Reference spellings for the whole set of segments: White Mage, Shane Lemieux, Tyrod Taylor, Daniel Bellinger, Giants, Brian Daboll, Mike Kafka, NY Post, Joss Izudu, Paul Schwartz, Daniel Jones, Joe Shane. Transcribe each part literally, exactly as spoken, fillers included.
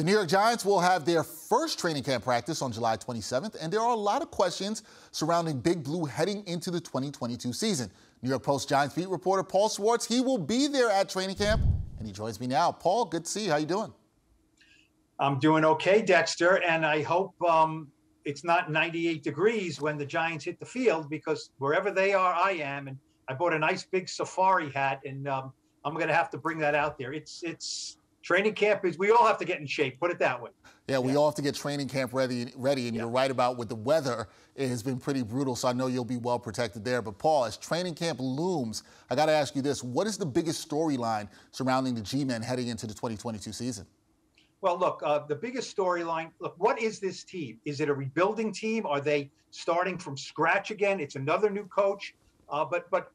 The New York Giants will have their first training camp practice on July twenty-seventh, and there are a lot of questions surrounding Big Blue heading into the twenty twenty-two season. New York Post Giants beat reporter Paul Schwartz, he will be there at training camp, and he joins me now. Paul, good to see you. How you doing? I'm doing okay, Dexter, and I hope um, it's not ninety-eight degrees when the Giants hit the field, because wherever they are, I am, and I bought a nice big safari hat, and um, I'm going to have to bring that out there. It's, it's, training camp is, we all have to get in shape, put it that way. Yeah, we yeah. all have to get training camp ready, ready and yeah. you're right about with the weather. It has been pretty brutal, so I know you'll be well protected there. But, Paul, as training camp looms, I got to ask you this. What is the biggest storyline surrounding the G-Men heading into the twenty twenty-two season? Well, look, uh, the biggest storyline, look, what is this team? Is it a rebuilding team? Are they starting from scratch again? It's another new coach. Uh, but, but,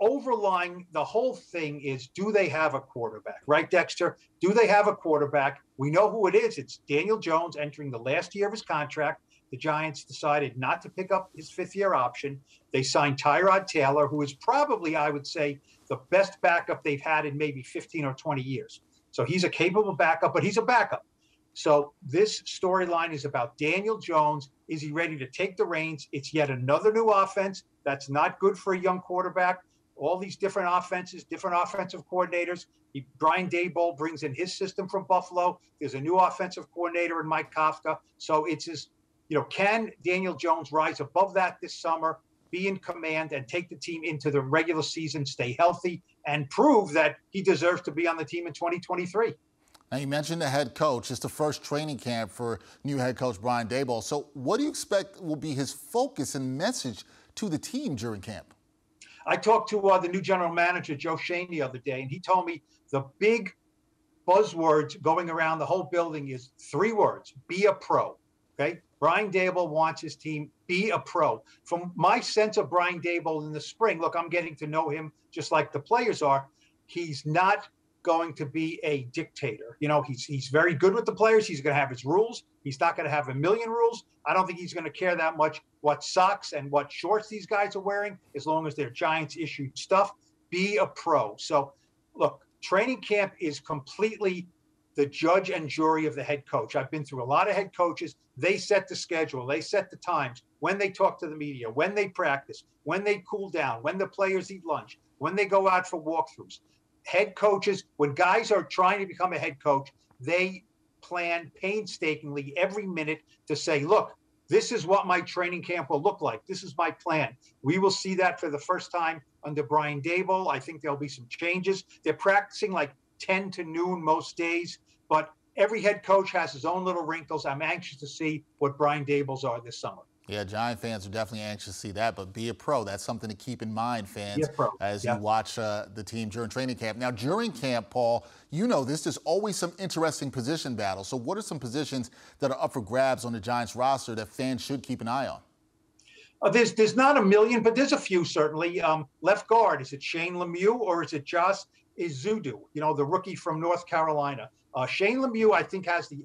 overlying the whole thing is, do they have a quarterback, right, Dexter? Do they have a quarterback? We know who it is. It's Daniel Jones entering the last year of his contract. The Giants decided not to pick up his fifth-year option. They signed Tyrod Taylor, who is probably, I would say, the best backup they've had in maybe fifteen or twenty years. So he's a capable backup, but he's a backup. So this storyline is about Daniel Jones. Is he ready to take the reins? It's yet another new offense. That's not good for a young quarterback. All these different offenses, different offensive coordinators. He, Brian Daboll brings in his system from Buffalo. There's a new offensive coordinator in Mike Kafka. So it's his, you know, can Daniel Jones rise above that this summer, be in command, and take the team into the regular season, stay healthy, and prove that he deserves to be on the team in twenty twenty-three? Now, you mentioned the head coach. It's the first training camp for new head coach Brian Daboll. So what do you expect will be his focus and message to the team during camp? I talked to uh, the new general manager, Joe Shane, the other day, and he told me the big buzzwords going around the whole building is three words: be a pro. Okay? Brian Daboll wants his team, be a pro. From my sense of Brian Daboll in the spring, look, I'm getting to know him just like the players are. He's not going to be a dictator. You know, he's, he's very good with the players. He's going to have his rules. He's not going to have a million rules. I don't think he's going to care that much what socks and what shorts these guys are wearing, as long as they're Giants-issued stuff. Be a pro. So, look, training camp is completely the judge and jury of the head coach. I've been through a lot of head coaches. They set the schedule. They set the times, when they talk to the media, when they practice, when they cool down, when the players eat lunch, when they go out for walkthroughs. Head coaches, when guys are trying to become a head coach, they plan painstakingly every minute to say, look, this is what my training camp will look like. This is my plan. We will see that for the first time under Brian Daboll. I think there'll be some changes. They're practicing like ten to noon most days, but every head coach has his own little wrinkles. I'm anxious to see what Brian Daboll's are this summer. Yeah, Giant fans are definitely anxious to see that, but be a pro. That's something to keep in mind, fans, as yeah. you watch uh, the team during training camp. Now, during camp, Paul, you know this, there's always some interesting position battles. So what are some positions that are up for grabs on the Giants roster that fans should keep an eye on? Uh, there's, there's not a million, but there's a few, certainly. Um, left guard, is it Shane Lemieux or is it Joss Izudu, you know, the rookie from North Carolina? Uh, Shane Lemieux, I think, has the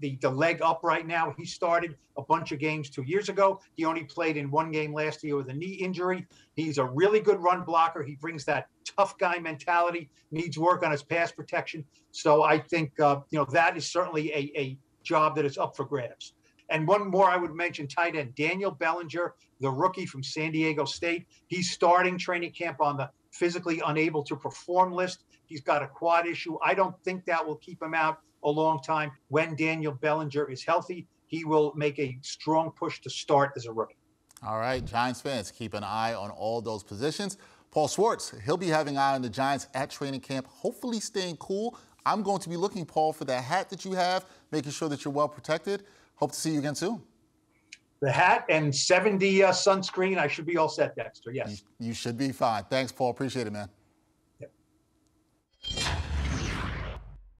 The, the leg up right now. He started a bunch of games two years ago. He only played in one game last year with a knee injury. He's a really good run blocker. He brings that tough guy mentality, needs work on his pass protection. So I think, uh, you know, that is certainly a, a job that is up for grabs. And one more I would mention, tight end, Daniel Bellinger, the rookie from San Diego State. He's starting training camp on the physically unable to perform list. He's got a quad issue. I don't think that will keep him out a long time. When Daniel Bellinger is healthy, he will make a strong push to start as a rookie. All right, Giants fans, keep an eye on all those positions. Paul Schwartz, he'll be having an eye on the Giants at training camp, hopefully staying cool. I'm going to be looking, Paul, for that hat that you have, making sure that you're well protected. Hope to see you again soon. The hat and seventy uh, sunscreen. I should be all set, Dexter. Yes. You, you should be fine. Thanks, Paul. Appreciate it, man.